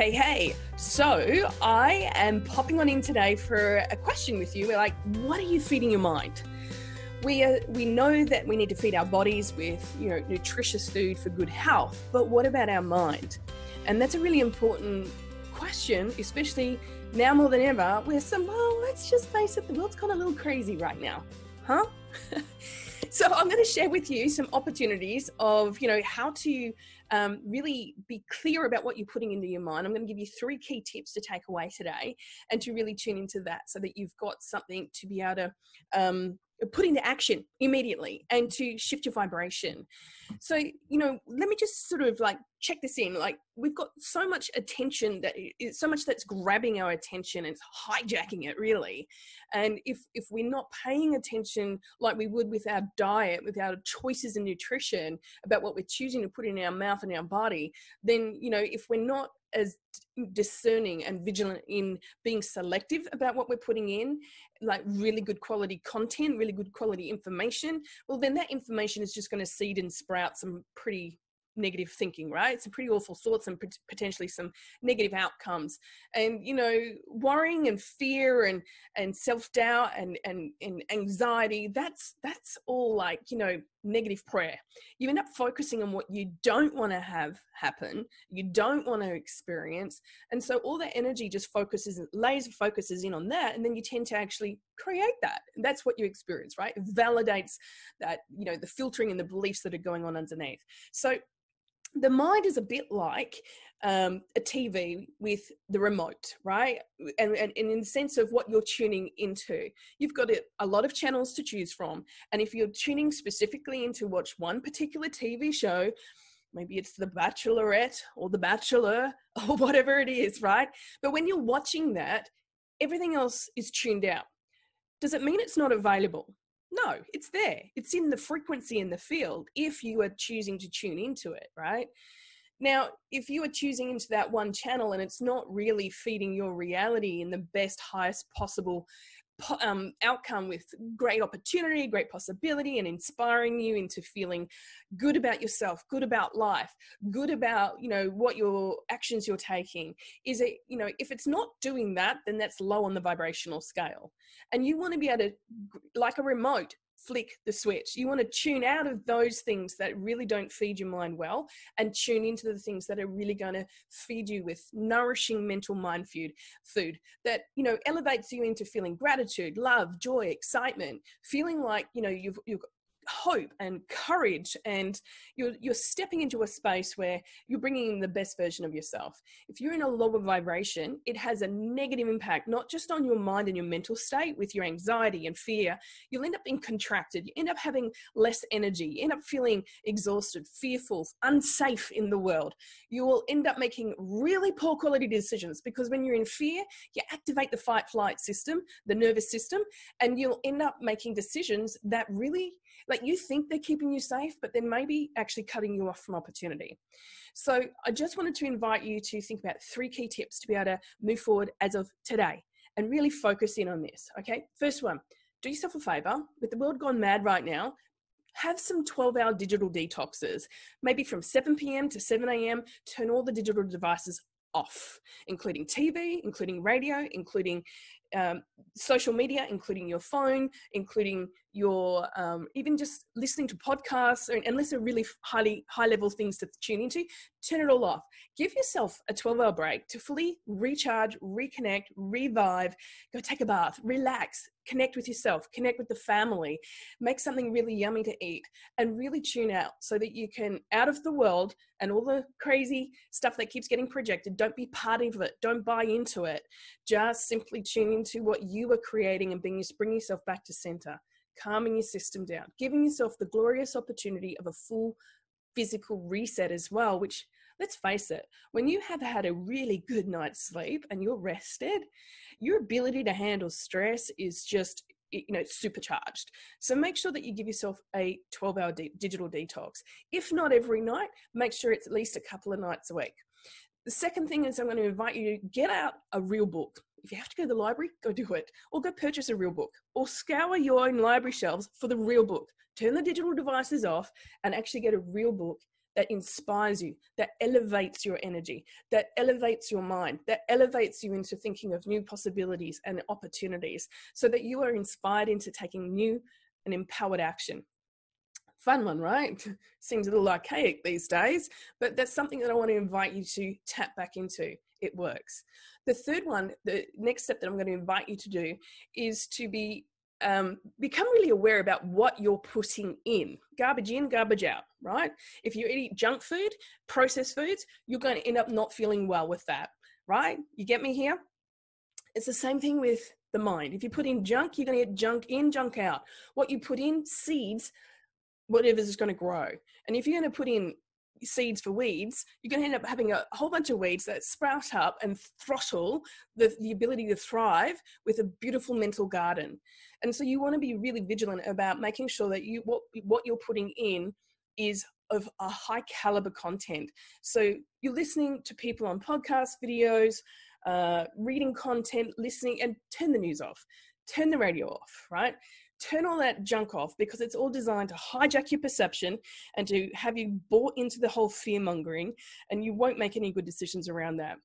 Okay, hey, so I am popping on in today for a question with you. We're like, what are you feeding your mind? We know that we need to feed our bodies with, nutritious food for good health, but what about our mind? And that's a really important question, especially now more than ever, where let's just face it, the world's gone a little crazy right now, huh? So I'm going to share with you some opportunities of, how to really be clear about what you're putting into your mind. I'm going to give you 3 key tips to take away today and to really tune into that so that you've got something to be able to put into action immediately and to shift your vibration. So, let me just sort of check this in. We've got so much attention that's grabbing our attention and it's hijacking it really. And if we're not paying attention like we would with our diet, with our choices in nutrition about what we're choosing to put in our mouth and our body, then, if we're not as discerning and vigilant in being selective about what we're putting in, like really good quality content, really good quality information, well, then that information is just going to seed and sprout some pretty negative thinking, right? Some pretty awful thoughts and potentially some negative outcomes. And, worrying and fear and self-doubt and anxiety, that's all negative prayer. You end up focusing on what you don't want to have happen, you don't want to experience. And so all that energy just laser focuses in on that. And then you tend to actually create that. And that's what you experience, right? It validates that, the filtering and the beliefs that are going on underneath. So the mind is a bit like a TV with the remote, right? And in the sense of what you're tuning into, you've got a lot of channels to choose from. And if you're tuning specifically in to watch one particular TV show, maybe it's The Bachelorette or The Bachelor or whatever it is, right? But when you're watching that, everything else is tuned out. Does it mean it's not available? No, it's there. It's in the frequency in the field if you are choosing to tune into it, right? Now, if you are choosing into that one channel and it's not really feeding your reality in the best, highest possible outcome with great opportunity, great possibility, and inspiring you into feeling good about yourself, good about life, good about, what your actions you're taking. Is it, if it's not doing that, then that's low on the vibrational scale. And you want to be able to, like a remote, flick the switch. You want to tune out of those things that really don't feed your mind well and tune into the things that are really going to feed you with nourishing mental mind food that, elevates you into feeling gratitude, love, joy, excitement, feeling like, you've hope and courage, and you're stepping into a space where you're bringing in the best version of yourself. If you're in a lower vibration, it has a negative impact, not just on your mind and your mental state with your anxiety and fear. You'll end up being contracted. You end up having less energy. You end up feeling exhausted, fearful, unsafe in the world. You will end up making really poor quality decisions because when you're in fear, you activate the fight-flight system, the nervous system, and you'll end up making decisions that really, you think they're keeping you safe, but then maybe actually cutting you off from opportunity. So I just wanted to invite you to think about 3 key tips to be able to move forward as of today and really focus in on this. Okay. First one, do yourself a favor. With the world gone mad right now, have some 12-hour digital detoxes, maybe from 7 p.m. to 7 a.m. Turn all the digital devices off, including TV, including radio, including social media, including your phone, including your even just listening to podcasts, or unless they're really high level things to tune into, turn it all off. Give yourself a 12-hour break to fully recharge, reconnect, revive, go take a bath, relax, connect with yourself, connect with the family, make something really yummy to eat, and really tune out so that you can, out of the world and all the crazy stuff that keeps getting projected, don't be part of it, don't buy into it, just simply tune into what you are creating and bring yourself back to center, calming your system down, giving yourself the glorious opportunity of a full physical reset as well, which, let's face it, when you have had a really good night's sleep and you're rested, your ability to handle stress is just, supercharged. So make sure that you give yourself a 12-hour digital detox. If not every night, make sure it's at least a couple of nights a week. The second thing is I'm going to invite you to get out a real book. If you have to go to the library, go do it, or go purchase a real book, or scour your own library shelves for the real book. Turn the digital devices off and actually get a real book that inspires you, that elevates your energy, that elevates your mind, that elevates you into thinking of new possibilities and opportunities so that you are inspired into taking new and empowered action. Fun one, right? Seems a little archaic these days, but that's something that I want to invite you to tap back into. It works. The third one, the next step that I'm going to invite you to do is to be become really aware about what you're putting in. Garbage in, garbage out, right? If you eat junk food, processed foods, you're going to end up not feeling well with that, right? You get me here? It's the same thing with the mind. If you put in junk, you're going to get junk in, junk out. What you put in, seeds, whatever is going to grow. And if you're going to put in seeds for weeds, you're going to end up having a whole bunch of weeds that sprout up and throttle the ability to thrive with a beautiful mental garden. And so you want to be really vigilant about making sure that you what you're putting in is of a high caliber content. So you're listening to people on podcasts, videos, reading content, listening, and turn the news off, turn the radio off, right? Turn all that junk off, because it's all designed to hijack your perception and to have you bought into the whole fear mongering, and you won't make any good decisions around that.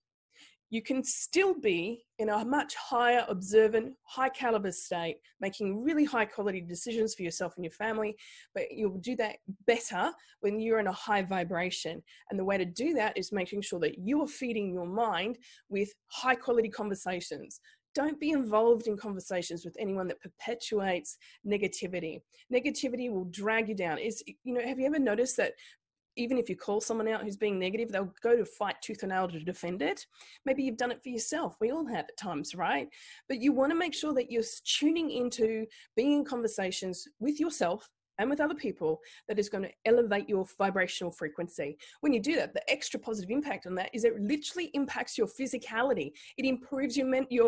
You can still be in a much higher observant, high caliber state, making really high quality decisions for yourself and your family, but you'll do that better when you're in a high vibration. And the way to do that is making sure that you are feeding your mind with high quality conversations. Don't be involved in conversations with anyone that perpetuates negativity. Negativity will drag you down. Have you ever noticed that even if you call someone out who's being negative, they'll go to fight tooth and nail to defend it? Maybe you've done it for yourself. We all have at times, right? But you want to make sure that you're tuning into being in conversations with yourself and with other people that is going to elevate your vibrational frequency. When you do that, the extra positive impact on that is it literally impacts your physicality. It improves your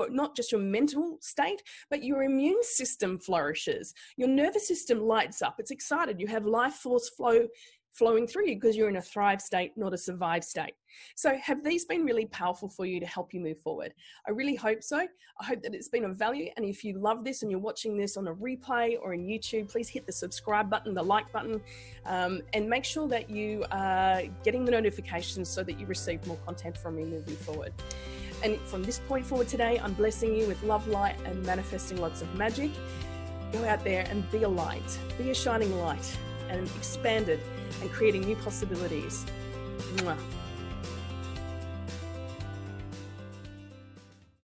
not just your mental state, but your immune system flourishes. Your nervous system lights up. It's excited. You have life force flowing through you because you're in a thrive state, not a survive state. So have these been really powerful for you to help you move forward? I really hope so. I hope that it's been of value. And if you love this and you're watching this on a replay or in YouTube, please hit the subscribe button, the like button, and make sure that you are getting the notifications so that you receive more content from me moving forward. And from this point forward today, I'm blessing you with love, light, and manifesting lots of magic. Go out there and be a light, be a shining light, and expand it and creating new possibilities. Mwah.